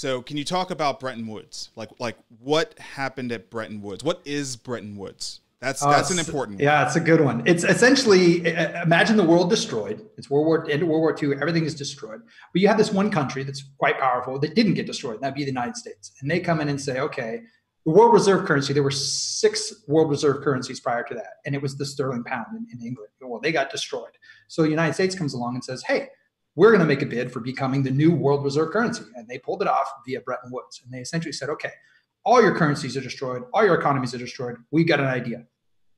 So can you talk about Bretton Woods? Like what happened at Bretton Woods? What is Bretton Woods? That's an important one. Yeah, it's a good one. It's essentially, imagine the world destroyed. It's end of World War II, everything is destroyed. But you have this one country that's quite powerful that didn't get destroyed, and that'd be the United States. And they come in and say, okay, the world reserve currency, there were 6 world reserve currencies prior to that. And it was the sterling pound in England. Well, they got destroyed. So the United States comes along and says, hey, we're going to make a bid for becoming the new world reserve currency. And they pulled it off via Bretton Woods. And they essentially said, okay, all your currencies are destroyed. All your economies are destroyed. We got an idea.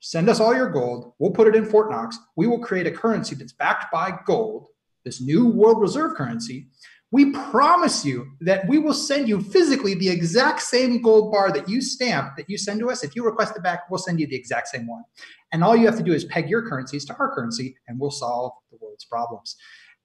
Send us all your gold. We'll put it in Fort Knox. We will create a currency that's backed by gold, this new world reserve currency. We promise you that we will send you physically the exact same gold bar that you stamp, that you send to us. If you request it back, we'll send you the exact same one. And all you have to do is peg your currencies to our currency, and we'll solve the world's problems.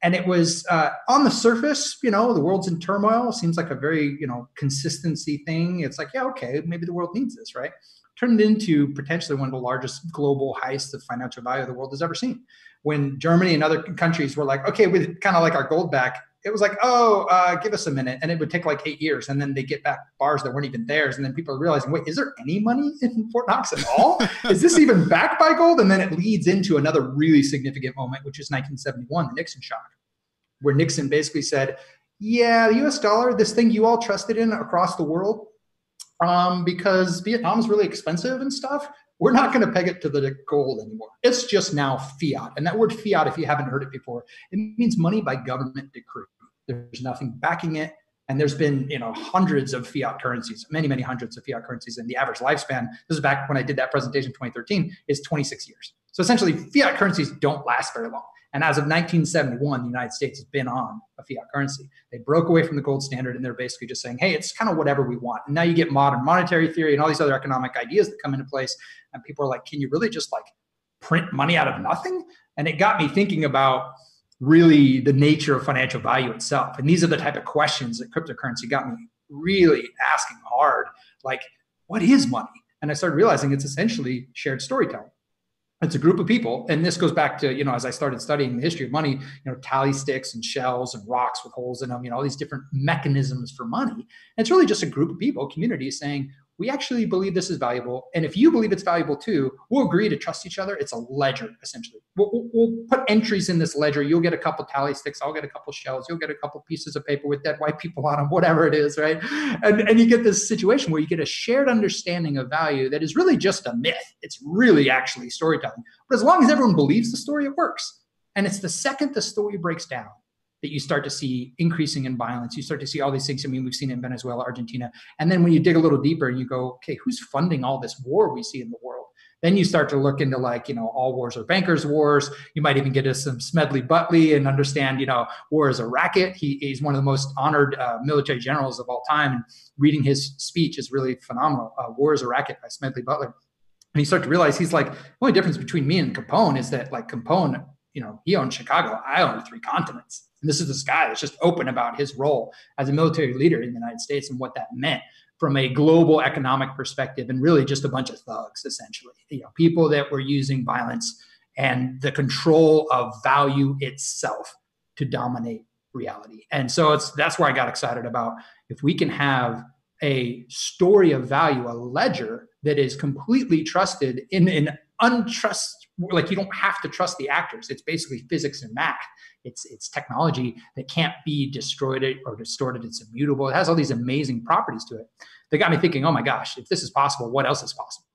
And it was on the surface, you know, the world's in turmoil. It seems like a very, you know, consistency thing. It's like, yeah, okay, maybe the world needs this, right? Turned into potentially one of the largest global heists of financial value the world has ever seen. When Germany and other countries were like, okay, we kind of like our gold back. It was like, oh, give us a minute. And it would take like 8 years. And then they get back bars that weren't even theirs. And then people are realizing, wait, is there any money in Fort Knox at all? Is this even backed by gold? And then it leads into another really significant moment, which is 1971, the Nixon shock, where Nixon basically said, yeah, the US dollar, this thing you all trusted in across the world, because Vietnam's really expensive and stuff. We're not going to peg it to the gold anymore. It's just now fiat. And that word fiat, if you haven't heard it before, it means money by government decree. There's nothing backing it. And there's been, you know, hundreds of fiat currencies, many, many hundreds of fiat currencies. And the average lifespan, this is back when I did that presentation in 2013, is 26 years. So essentially, fiat currencies don't last very long. And as of 1971, the United States has been on a fiat currency. They broke away from the gold standard, and they're basically just saying, hey, it's kind of whatever we want. And now you get modern monetary theory and all these other economic ideas that come into place. And people are like, can you really just like print money out of nothing? And it got me thinking about really the nature of financial value itself. And these are the type of questions that cryptocurrency got me really asking hard, like, what is money? And I started realizing it's essentially shared storytelling. It's a group of people, and this goes back to, you know, as I started studying the history of money, you know, tally sticks and shells and rocks with holes in them, you know, all these different mechanisms for money. And it's really just a group of people, community, saying, we actually believe this is valuable. And if you believe it's valuable too, we'll agree to trust each other. It's a ledger, essentially. We'll put entries in this ledger. You'll get a couple tally sticks. I'll get a couple shells. You'll get a couple pieces of paper with dead white people on them, whatever it is, right? And you get this situation where you get a shared understanding of value that is really just a myth. It's really actually storytelling. But as long as everyone believes the story, it works. And it's the second the story breaks down that you start to see increasing in violence. You start to see all these things. I mean, we've seen it in Venezuela, Argentina. And then when you dig a little deeper and you go, okay, who's funding all this war we see in the world? Then you start to look into, like, you know, all wars are bankers' wars. You might even get to some Smedley Butler and understand, you know, war is a racket. He's one of the most honored military generals of all time. And reading his speech is really phenomenal. War is a Racket by Smedley Butler. And you start to realize he's like, the only difference between me and Capone is that, like, Capone, you know, he owned Chicago. I owned 3 continents. And this is this guy that's just open about his role as a military leader in the United States and what that meant from a global economic perspective, and really just a bunch of thugs, essentially, you know, people that were using violence and the control of value itself to dominate reality. And so that's where I got excited about, if we can have a story of value, a ledger that is completely trusted in an untrust, like, you don't have to trust the actors. It's basically physics and math. It's technology that can't be destroyed or distorted. It's immutable. It has all these amazing properties to it. They got me thinking, oh my gosh, if this is possible, what else is possible?